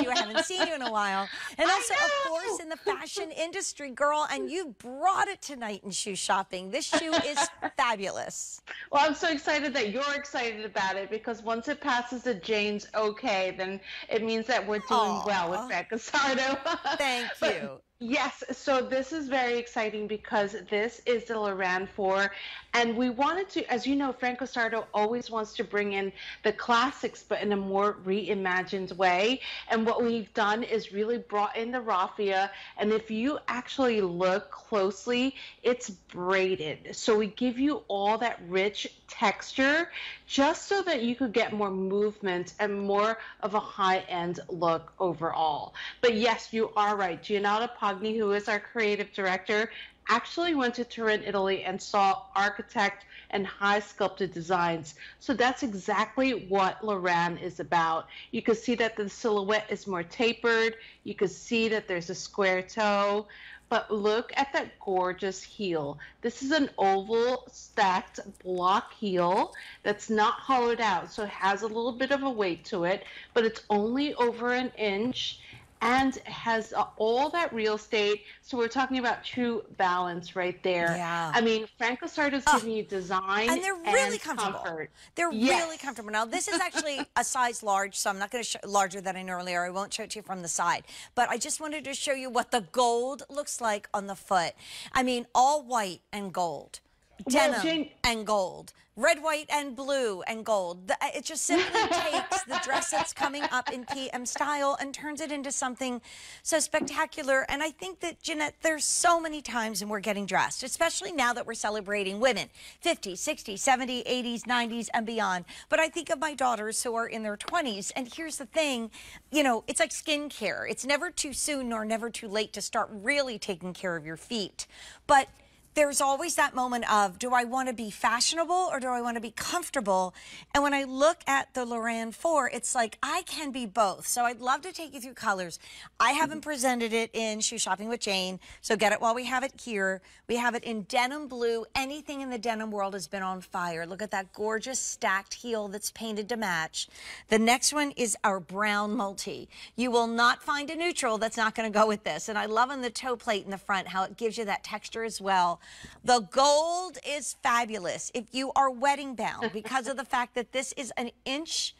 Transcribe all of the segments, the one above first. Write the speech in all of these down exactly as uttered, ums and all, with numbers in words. you. I haven't seen you in a while. And also, of course, in the fashion industry, girl, and you brought it tonight in shoe shopping. This shoe is fabulous. Well, I'm so excited that you're excited about it, because once it passes the Jane's okay, then it means that we're doing Aww. well with Franco Sarto. Thank you. But yes, so this is very exciting because this is the Loran Four, and we wanted to, as you know, Franco Sarto always wants to bring in the classics, but in a more reimagined way. And what we've done is really brought in the raffia, and if you actually look closely, it's braided. So we give you all that rich texture just so that you could get more movement and more of a high-end look overall. But yes, you are right, Gianna who is our creative director, actually went to Turin, Italy, and saw architect and high sculpted designs. So that's exactly what Loran is about. You can see that the silhouette is more tapered. You can see that there's a square toe. But look at that gorgeous heel. This is an oval stacked block heel that's not hollowed out. So it has a little bit of a weight to it, but it's only over an inch, and has all that real estate. So we're talking about true balance right there. Yeah. I mean, Franco Sarto's oh. giving you design and they're really and comfortable. Comfort. They're yes. really comfortable. Now, this is actually a size large, so I'm not going to show larger than I normally are. I won't show it to you from the side. But I just wanted to show you what the gold looks like on the foot. I mean, all white and gold. Denim well, Jane, and gold, red, white, and blue and gold. The, it just simply takes the dress that's coming up in P M style and turns it into something so spectacular. And I think that, Jeannette, there's so many times when we're getting dressed, especially now that we're celebrating women, fifties, sixties, seventies, eighties, nineties, and beyond. But I think of my daughters who are in their twenties, and here's the thing, you know, it's like skincare. It's never too soon nor never too late to start really taking care of your feet. But there's always that moment of, do I want to be fashionable or do I want to be comfortable? And when I look at the Loran Four, it's like, I can be both. So I'd love to take you through colors. I haven't presented it in Shoe Shopping with Jane, so get it while we have it here. We have it in denim blue. Anything in the denim world has been on fire. Look at that gorgeous stacked heel that's painted to match. The next one is our brown multi. You will not find a neutral that's not going to go with this. And I love on the toe plate in the front how it gives you that texture as well. The gold is fabulous if you are wedding bound, because of the fact that this is an inch,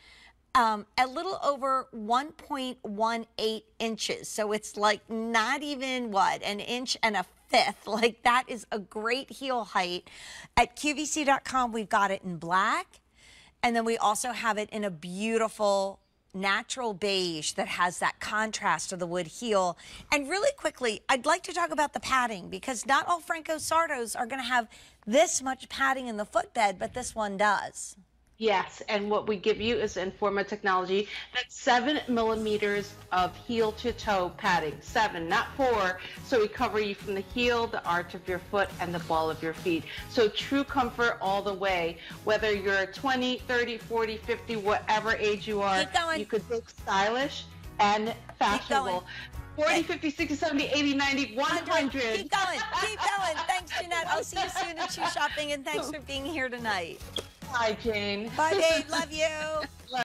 um, a little over one point one eight inches. So it's like not even, what, an inch and a fifth. Like, that is a great heel height. At Q V C dot com, we've got it in black. And then we also have it in a beautiful natural beige that has that contrast of the wood heel. And really quickly, I'd like to talk about the padding, because not all Franco Sartos are going to have this much padding in the footbed, but this one does. Yes, and what we give you is InForma Technology. That's seven millimeters of heel to toe padding. Seven, not four. So we cover you from the heel, the arch of your foot, and the ball of your feet. So true comfort all the way. Whether you're twenty, thirty, forty, fifty, whatever age you are, you could look stylish and fashionable. forty, fifty, sixty, seventy, eighty, ninety, one hundred. Keep going, keep going. Thanks, Jeannette. I'll see you soon at Shoe Shopping, and thanks for being here tonight. Bye, Jane. Bye, babe. Love you.